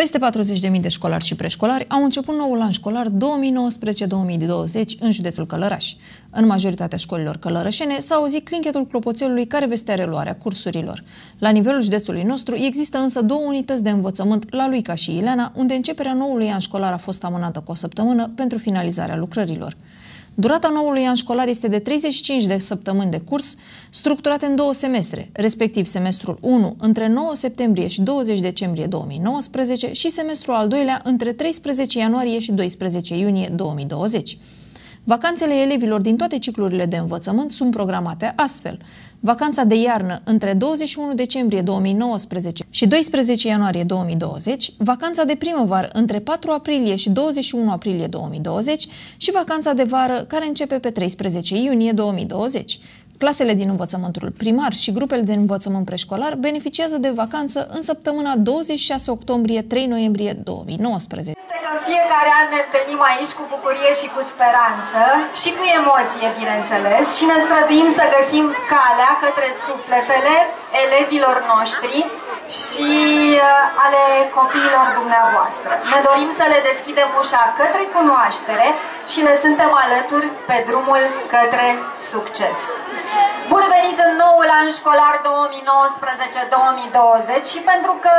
Peste 40.000 de școlari și preșcolari au început noul an școlar 2019-2020 în județul Călărași. În majoritatea școlilor călărășene s-a auzit clinchetul clopoțelului care vestea reluarea cursurilor. La nivelul județului nostru există însă două unități de învățământ, la Luica și Ileana, unde începerea noului an școlar a fost amânată cu o săptămână pentru finalizarea lucrărilor. Durata noului an școlar este de 35 de săptămâni de curs, structurate în două semestre, respectiv semestrul 1 între 9 septembrie și 20 decembrie 2019 și semestrul al doilea între 13 ianuarie și 12 iunie 2020. Vacanțele elevilor din toate ciclurile de învățământ sunt programate astfel. Vacanța de iarnă între 21 decembrie 2019 și 12 ianuarie 2020, vacanța de primăvară între 4 aprilie și 21 aprilie 2020 și vacanța de vară care începe pe 13 iunie 2020. Clasele din învățământul primar și grupele de învățământ preșcolar beneficiază de vacanță în săptămâna 26 octombrie-3 noiembrie 2019. Este că în fiecare an ne întâlnim aici cu bucurie și cu speranță și cu emoție, bineînțeles, și ne străduim să găsim calea către sufletele elevilor noștri și ale copiilor dumneavoastră. Ne dorim să le deschidem ușa către cunoaștere și le suntem alături pe drumul către succes. Bun venit în noul an școlar 2019-2020 și pentru că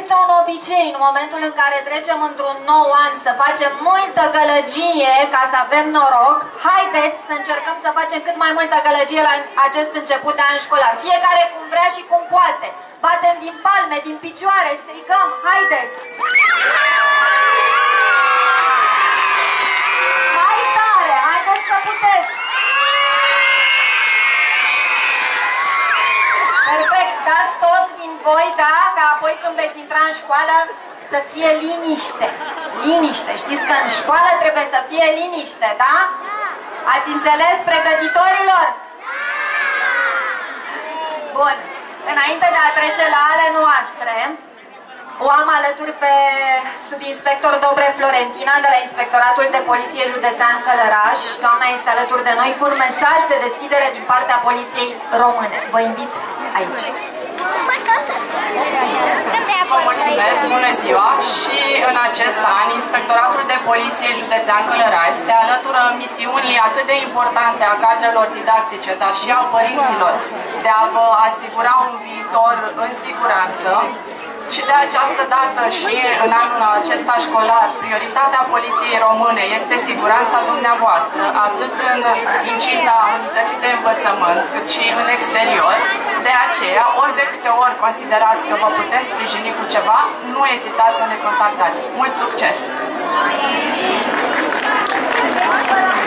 este un obicei în momentul în care trecem într-un nou an să facem multă gălăgie ca să avem noroc, haideți să încercăm să facem cât mai multă gălăgie la acest început de an școlar. Fiecare cum vrea și cum poate. Batem din palme, din picioare, stricăm, haideți! Mai tare, haideți că puteți! Perfect, dați tot din voi, da? Ca apoi când veți intra în școală să fie liniște. Liniște, știți că în școală trebuie să fie liniște, da? Ați înțeles, pregătitorilor? Bun, înainte de a trece la ale noastre, o am alături pe subinspector Dobre Florentina de la Inspectoratul de Poliție Județean Călărași. Doamna este alături de noi cu un mesaj de deschidere din partea Poliției Române. Vă invit aici. Vă mulțumesc, bună ziua! Și în acest an, Inspectoratul de Poliție Județean Călărași se alătură misiunii atât de importante a cadrelor didactice, dar și a părinților, de a vă asigura un viitor în siguranță. Și de această dată și în anul acesta școlar, prioritatea Poliției Române este siguranța dumneavoastră, atât în incinta unității de învățământ, cât și în exterior. De aceea, ori de câte ori considerați că vă puteți sprijini cu ceva, nu ezitați să ne contactați. Mult succes!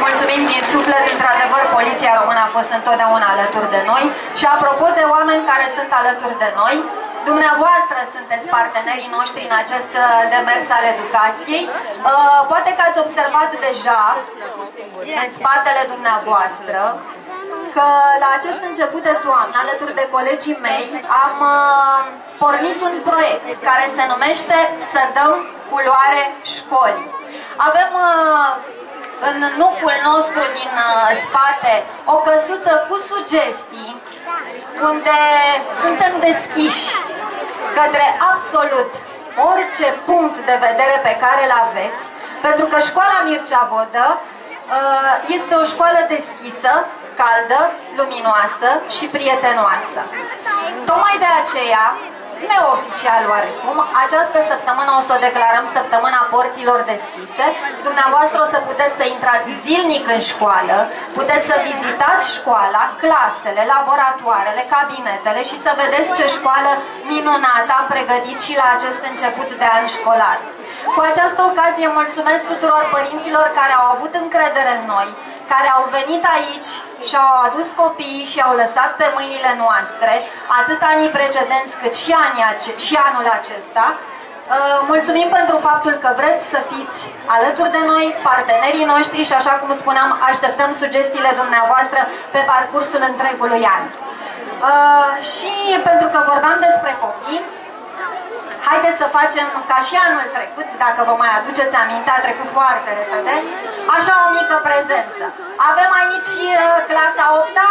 Mulțumim din suflet, într-adevăr, Poliția Română a fost întotdeauna alături de noi. Și apropo de oameni care sunt alături de noi, dumneavoastră sunteți partenerii noștri în acest demers al educației. Poate că ați observat deja în spatele dumneavoastră că la acest început de toamnă, alături de colegii mei, am pornit un proiect care se numește Să dăm culoare școlii. Avem în nucul nostru din spate o căsuță cu sugestii unde suntem deschiși către absolut orice punct de vedere pe care îl aveți, pentru că școala Mircea Vodă este o școală deschisă, caldă, luminoasă și prietenoasă. Tocmai de aceea, neoficial oarecum, această săptămână o să o declarăm săptămâna porților deschise. Dumneavoastră o să puteți să intrați zilnic în școală, puteți să vizitați școala, clasele, laboratoarele, cabinetele și să vedeți ce școală minunată am pregătit și la acest început de an școlar. Cu această ocazie mulțumesc tuturor părinților care au avut încredere în noi, care au venit aici și au adus copiii și au lăsat pe mâinile noastre, atât anii precedenți cât și, anul acesta. Mulțumim pentru faptul că vreți să fiți alături de noi, partenerii noștri, și așa cum spuneam, așteptăm sugestiile dumneavoastră pe parcursul întregului an. Și pentru că vorbeam despre copii, haideți să facem ca și anul trecut, dacă vă mai aduceți aminte, a trecut foarte repede, așa o mică prezență. Avem aici clasa 8-a?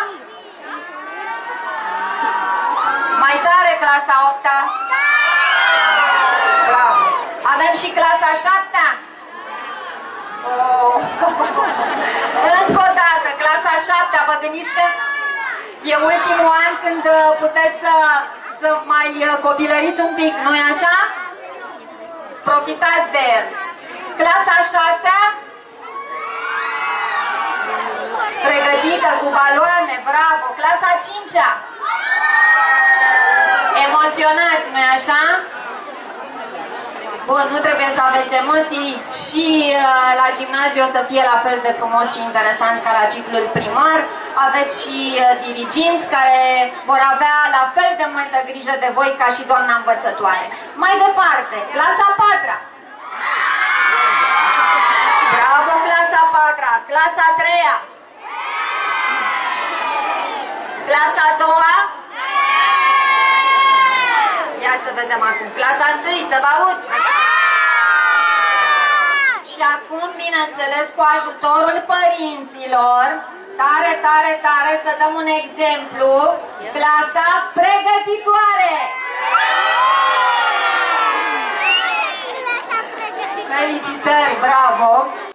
Mai tare clasa 8-a! Avem și clasa 7-a? Oh. Încă o dată, clasa 7-a, vă gândiți că e ultimul an când puteți să mai copilăriți un pic, nu-i așa? Profitați de el. Clasa 6-a? Pregătită, cu baloane, bravo. Clasa 5-a? Emoționați, nu-i așa? Bun, nu trebuie să aveți emoții și la gimnaziu o să fie la fel de frumos și interesant ca la ciclul primar. Aveți și diriginți care vor avea la fel de multă grijă de voi ca și doamna învățătoare. Mai departe, clasa 4-a. Bravo, clasa 4-a. Clasa 3-a. Clasa 2-a. Ia să vedem acum. Clasa 1-i, să vă aud. Și acum, bineînțeles, cu ajutorul părinților, tare, tare, tare, să dăm un exemplu. Clasa pregătitoare. Felicitări, bravo.